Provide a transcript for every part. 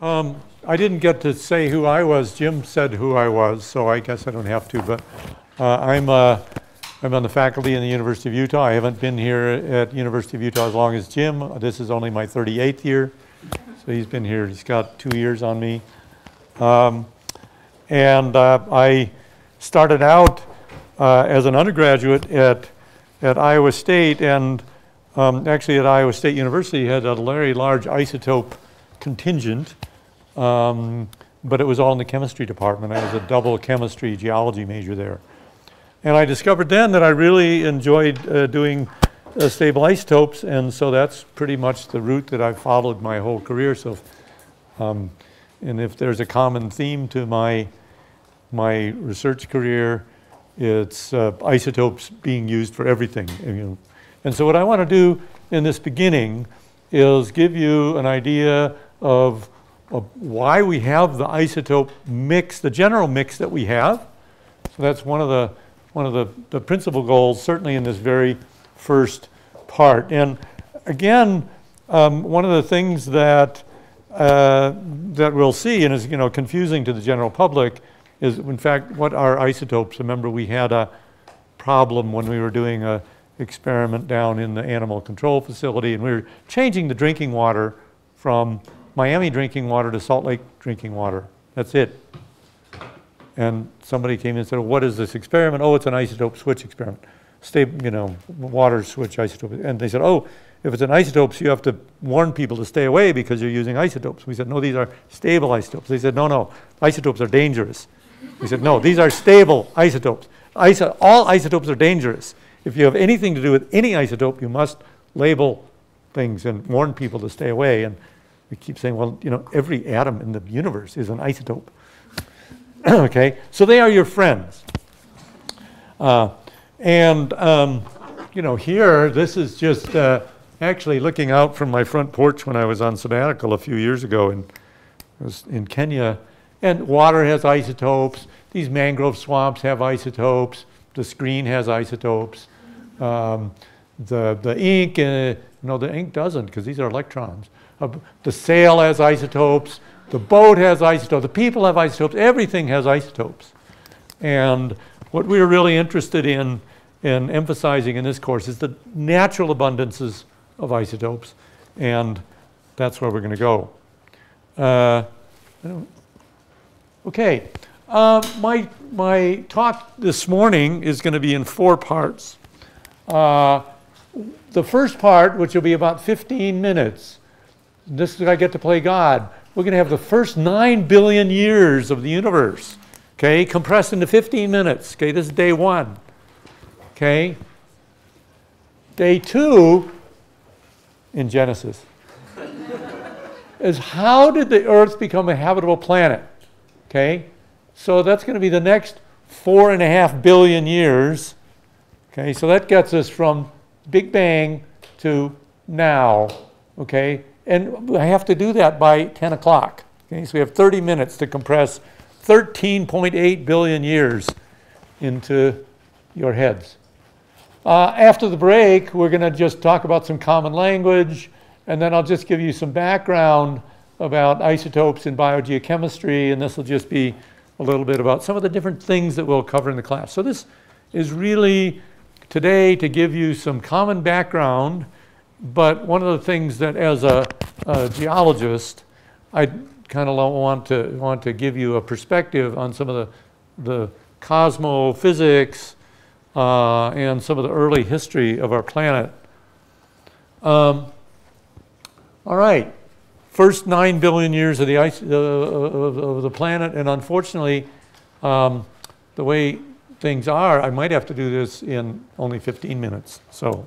I didn't get to say who I was. Jim said who I was, so I guess I don't have to. But I'm on the faculty in the University of Utah. I haven't been here at University of Utah as long as Jim. This is only my 38th year, so he's been here. He's got 2 years on me. I started out as an undergraduate at Iowa State, and actually at Iowa State University had a very large isotope contingent, but it was all in the chemistry department. I was a double chemistry geology major there. And I discovered then that I really enjoyed doing stable isotopes, and so that's pretty much the route that I've followed my whole career. So, and if there's a common theme to my research career, it's isotopes being used for everything. And so what I want to do in this beginning is give you an idea of why we have the isotope mix, the general mix that we have. So that's one of the principal goals, certainly in this very first part. And again, one of the things that that we'll see, and is confusing to the general public, is in fact what are isotopes. Remember, we had a problem when we were doing a experiment down in the animal control facility, and we were changing the drinking water from Miami drinking water to Salt Lake drinking water. That's it. And somebody came in and said, what is this experiment? Oh, it's an isotope switch experiment. Water switch isotope. And they said, oh, if it's an isotope, you have to warn people to stay away because you're using isotopes. We said, no, these are stable isotopes. They said, no, no, isotopes are dangerous. We said, no, these are stable isotopes. All isotopes are dangerous. If you have anything to do with any isotope, you must label things and warn people to stay away. And we keep saying, well, every atom in the universe is an isotope. Okay, so they are your friends. Here, this is just actually looking out from my front porch when I was on sabbatical a few years ago in Kenya. And water has isotopes. These mangrove swamps have isotopes. The screen has isotopes. The ink, no, the ink doesn't, because these are electrons. The sail has isotopes. The boat has isotopes. The people have isotopes. Everything has isotopes. And what we're really interested in emphasizing in this course is the natural abundances of isotopes. And that's where we're going to go. Okay. My talk this morning is going to be in 4 parts. The first part, which will be about 15 minutes, this is where I get to play God. We're going to have the first 9 billion years of the universe, okay, compressed into 15 minutes. Okay, this is day 1. Okay, day 2 in Genesis is how did the Earth become a habitable planet? Okay. So that's going to be the next 4.5 billion years. Okay, so that gets us from Big Bang to now. Okay, and I have to do that by 10 o'clock. Okay, so we have 30 minutes to compress 13.8 billion years into your heads. After the break, we're going to just talk about some common language, and then I'll just give you some background about isotopes in biogeochemistry, and this will just be a little bit about some of the different things that we'll cover in the class. So this is really today to give you some common background, but one of the things that as a geologist, I kind of want to give you a perspective on some of the cosmophysics and some of the early history of our planet. All right. First 9 billion years of the planet, and unfortunately, the way things are, I might have to do this in only 15 minutes. So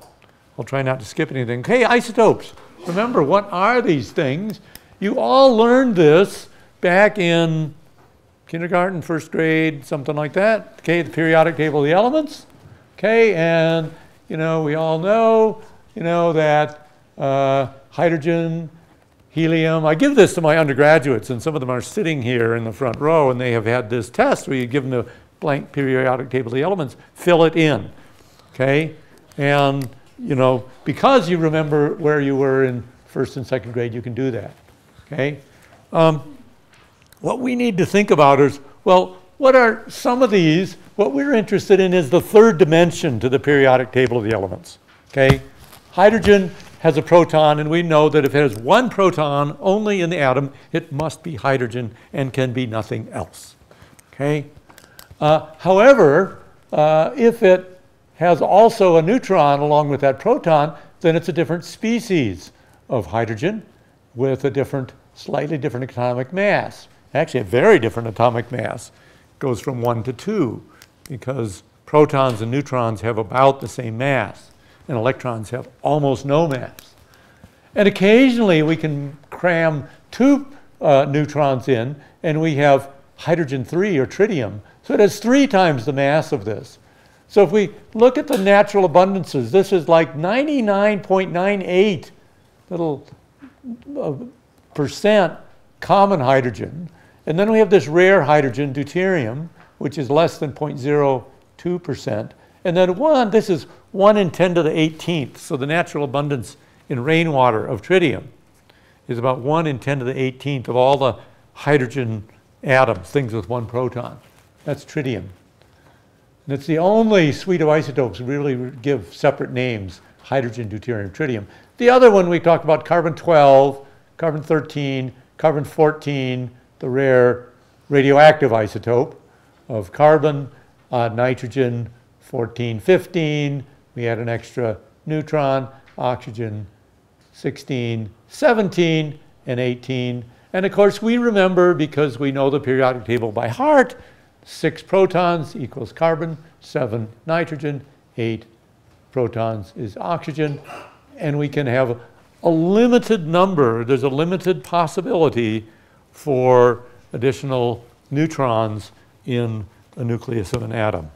I'll try not to skip anything. Okay, isotopes. Remember, what are these things? You all learned this back in kindergarten, 1st grade, something like that. Okay, the periodic table of the elements. Okay, and we all know that hydrogen, helium. I give this to my undergraduates, and some of them are sitting here in the front row, and they have had this test where you give them a blank periodic table of the elements, fill it in, okay? And, because you remember where you were in 1st and 2nd grade, you can do that, okay? What we need to think about is, well, what are some of these? What we're interested in is the third dimension to the periodic table of the elements. Okay? Hydrogen has a proton, and we know that if it has one proton only in the atom, it must be hydrogen and can be nothing else. Okay? However, if it has also a neutron along with that proton, then it's a different species of hydrogen with a different, slightly different atomic mass. Actually, a very different atomic mass. It goes from 1 to 2 because protons and neutrons have about the same mass, and electrons have almost no mass. And occasionally, we can cram 2 neutrons in, and we have hydrogen-3 or tritium. So it has 3 times the mass of this. So if we look at the natural abundances, this is like 99.98 little % common hydrogen. And then we have this rare hydrogen, deuterium, which is less than 0.02%. And then this is 1 in 10 to the 18th. So the natural abundance in rainwater of tritium is about 1 in 10 to the 18th of all the hydrogen atoms, things with one proton. That's tritium. And it's the only suite of isotopes that really give separate names, hydrogen, deuterium, tritium. The other one we talked about, carbon-12, carbon-13, carbon-14, the rare radioactive isotope of carbon, nitrogen, 14, 15. We had an extra neutron, oxygen, 16, 17, and 18. And of course, we remember, because we know the periodic table by heart, 6 protons equals carbon, 7 nitrogen, 8 protons is oxygen. And we can have a limited number. There's a limited possibility for additional neutrons in the nucleus of an atom.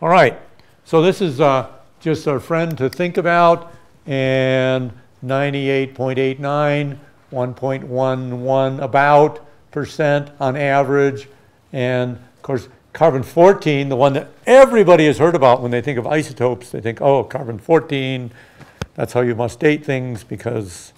All right, so this is just our friend to think about, and 98.89, 1.11 about % on average. And of course, carbon-14, the one that everybody has heard about when they think of isotopes, they think, oh, carbon-14, that's how you must date things because,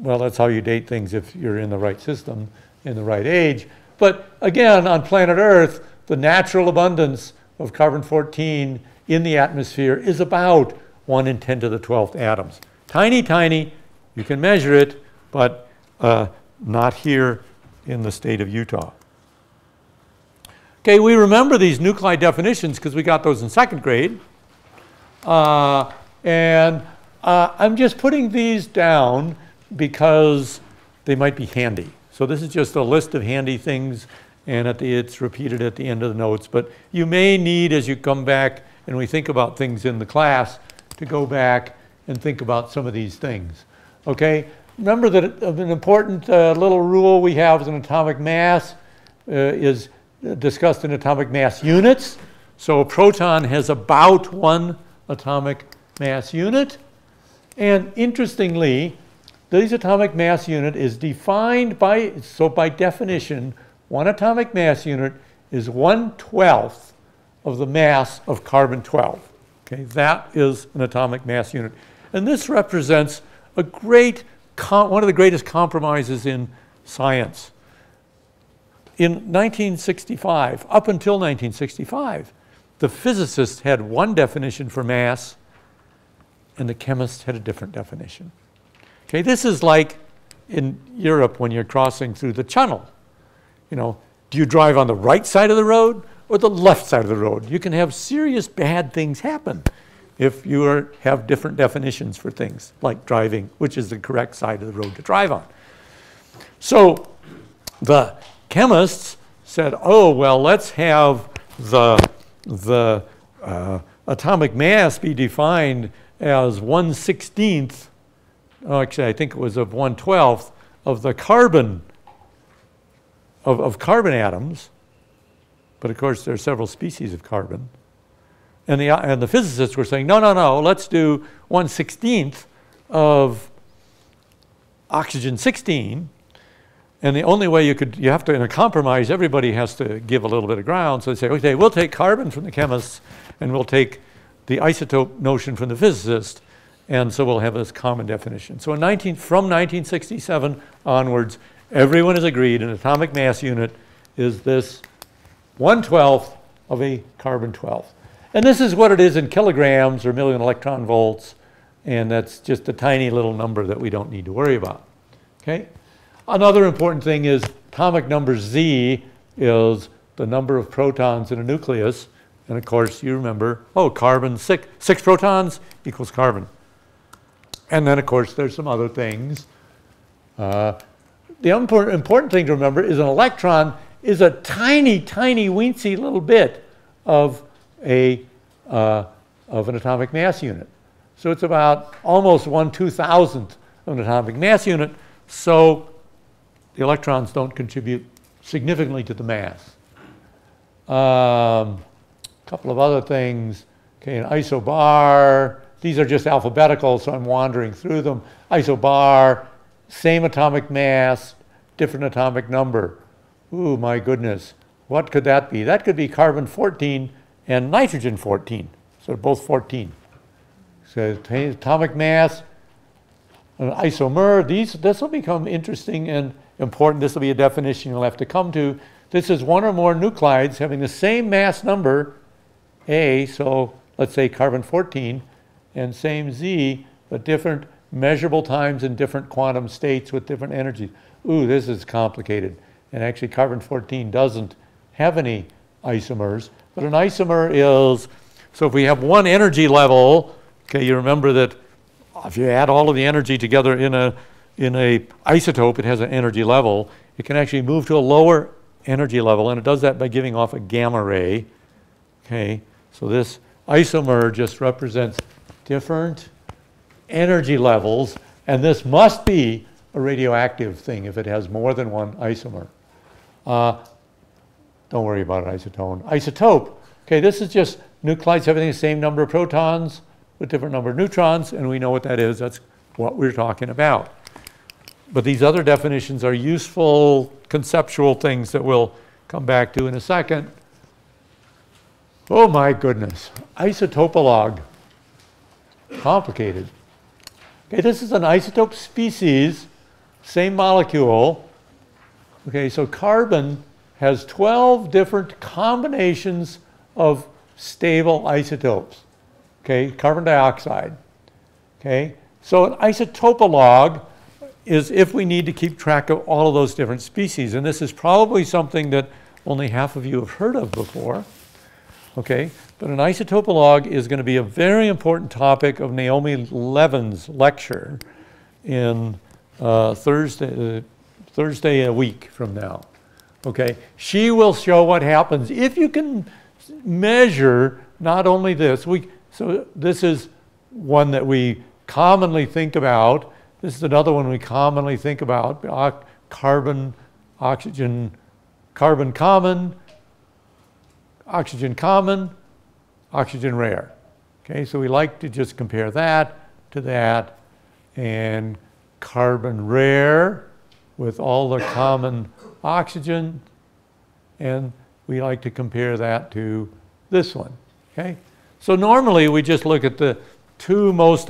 well, that's how you date things if you're in the right system, in the right age. But again, on planet Earth, the natural abundance of carbon-14 in the atmosphere is about 1 in 10 to the 12th atoms. Tiny, tiny. You can measure it, but not here in the state of Utah. Okay, we remember these nuclide definitions because we got those in 2nd grade. I'm just putting these down because they might be handy. So this is just a list of handy things, and it's repeated at the end of the notes. But you may need, as you come back and we think about things in the class, to go back and think about some of these things. Okay? Remember that an important little rule we have is an atomic mass is discussed in atomic mass units. So a proton has about 1 atomic mass unit. And interestingly, this atomic mass unit is defined by, so by definition, 1 atomic mass unit is 1/12 of the mass of carbon-12. Okay, that is an atomic mass unit. And this represents a great, one of the greatest compromises in science. In 1965, up until 1965, the physicists had one definition for mass, and the chemists had a different definition. Okay, this is like in Europe when you're crossing through the Channel. You know, do you drive on the right side of the road or the left side of the road? You can have serious bad things happen if you have different definitions for things like driving, which is the correct side of the road to drive on. So the chemists said, oh, well, let's have the atomic mass be defined as 1/16. Oh, actually, I think it was of 1/12 of the carbon, of carbon atoms. But of course, there are several species of carbon. And the physicists were saying, no, no, no, let's do 1/16 of oxygen 16. And the only way you have to, in a compromise, everybody has to give a little bit of ground. So they say, okay, we'll take carbon from the chemists, and we'll take the isotope notion from the physicists. And so we'll have this common definition. So from 1967 onwards, everyone has agreed an atomic mass unit is this 1/12 of a carbon 12th. And this is what it is in kilograms or million electron volts. And that's just a tiny little number that we don't need to worry about. Okay? Another important thing is atomic number Z is the number of protons in a nucleus. And of course, you remember, oh, carbon, six protons equals carbon. And then, of course, there's some other things. The important thing to remember is an electron is a tiny, tiny, weensy little bit of an atomic mass unit. So it's about almost 1/2000th of an atomic mass unit. So the electrons don't contribute significantly to the mass. A couple of other things. Okay, an isobar. These are just alphabetical, so I'm wandering through them. Isobar, same atomic mass, different atomic number. Ooh, my goodness. What could that be? That could be carbon 14 and nitrogen 14. So they're both 14. So atomic mass, an isomer. This will become interesting and important. This will be a definition you'll have to come to. This is one or more nuclides having the same mass number, A, so let's say carbon 14, and same Z, but different measurable times in different quantum states with different energies. Ooh, this is complicated. And actually, carbon 14 doesn't have any isomers. But an isomer is, so if we have one energy level, okay, you remember that if you add all of the energy together in an isotope, it has an energy level. It can actually move to a lower energy level, and it does that by giving off a gamma ray. Okay, so this isomer just represents different energy levels, and this must be a radioactive thing if it has more than one isomer. Don't worry about an isotone. Isotope. Okay, this is just nuclides, everything the same number of protons with different number of neutrons, and we know what that is. That's what we're talking about. But these other definitions are useful conceptual things that we'll come back to in a second. Oh my goodness, isotopologue. Complicated. Okay, this is an isotope species, same molecule. Okay, so carbon has 12 different combinations of stable isotopes. Okay, carbon dioxide. Okay, so an isotopologue is if we need to keep track of all of those different species. And this is probably something that only half of you have heard of before. Okay, but an isotopologue is going to be a very important topic of Naomi Levin's lecture in Thursday a week from now. Okay, she will show what happens if you can measure not only this. So this is one that we commonly think about. This is another one we commonly think about: carbon, oxygen, carbon common, oxygen common, oxygen rare. Okay, so we like to just compare that to that, and carbon rare with all the common oxygen, and we like to compare that to this one. Okay, so normally we just look at the two most,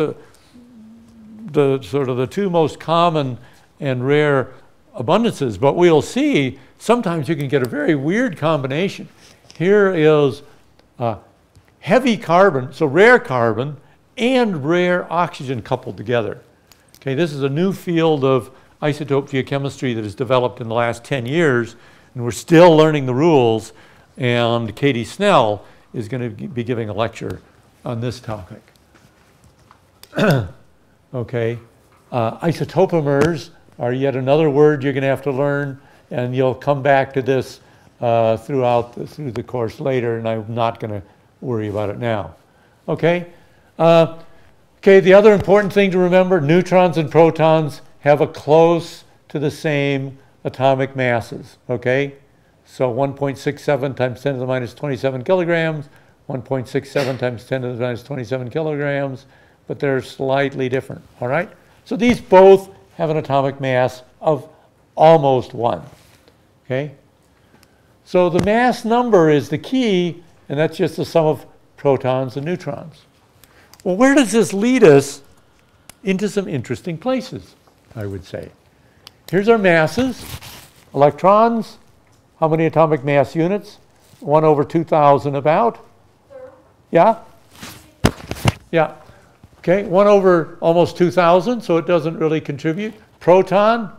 the two most common and rare abundances, but we'll see sometimes you can get a very weird combination. Here is heavy carbon, so rare carbon, and rare oxygen coupled together. Okay, this is a new field of isotope geochemistry that has developed in the last 10 years, and we're still learning the rules, and Katie Snell is going to be giving a lecture on this topic. Okay, isotopomers are yet another word you're going to have to learn, and you'll come back to this through the course later, and I'm not going to worry about it now. Okay? Okay, the other important thing to remember, neutrons and protons have a close to the same atomic masses. Okay? So 1.67 times 10 to the minus 27 kilograms, 1.67 times 10 to the minus 27 kilograms, but they're slightly different. All right? So these both have an atomic mass of almost 1. Okay? So the mass number is the key, and that's just the sum of protons and neutrons. Well, where does this lead us into some interesting places, I would say. Here's our masses. Electrons, how many atomic mass units? 1/2000 about. Yeah? Yeah. Okay, 1/2000, so it doesn't really contribute. Proton,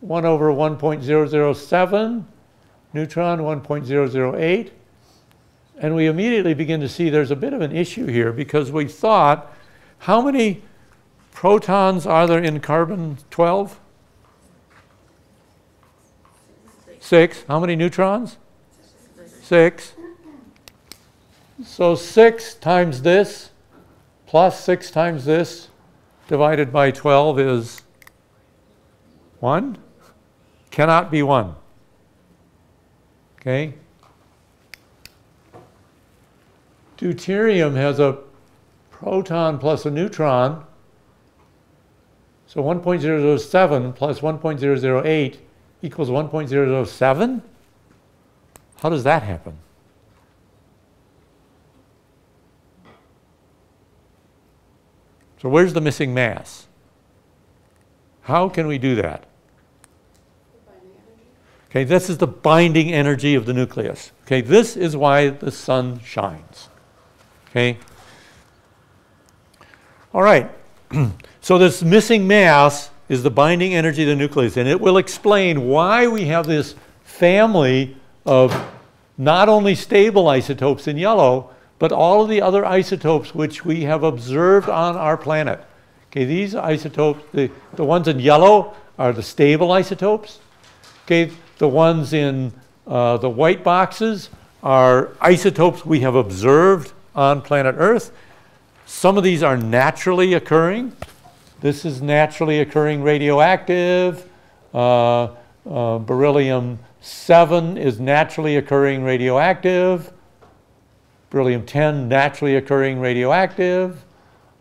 1/1.007. Neutron, 1.008. And we immediately begin to see there's a bit of an issue here, because we thought, how many protons are there in carbon 12? 6. How many neutrons? 6. So 6 times this plus 6 times this divided by 12 is 1. Cannot be 1. Okay? Deuterium has a proton plus a neutron. So 1.007 plus 1.008 equals 1.007? How does that happen? So where's the missing mass? How can we do that? Okay, this is the binding energy of the nucleus. Okay, this is why the sun shines. Okay? All right. So this missing mass is the binding energy of the nucleus, and it will explain why we have this family of not only stable isotopes in yellow, but all of the other isotopes which we have observed on our planet. Okay, these isotopes, the ones in yellow are the stable isotopes. Okay, the ones in the white boxes are isotopes we have observed on planet Earth. Some of these are naturally occurring. This is naturally occurring radioactive. Beryllium-7 is naturally occurring radioactive. Beryllium-10, naturally occurring radioactive.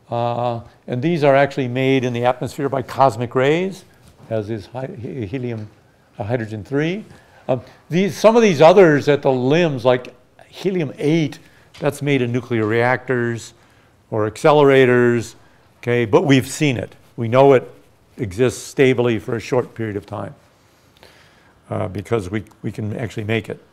And these are actually made in the atmosphere by cosmic rays, as is hydrogen-3. Some of these others at the limbs, like helium-8, that's made in nuclear reactors or accelerators, okay, but we've seen it. We know it exists stably for a short period of time because we can actually make it.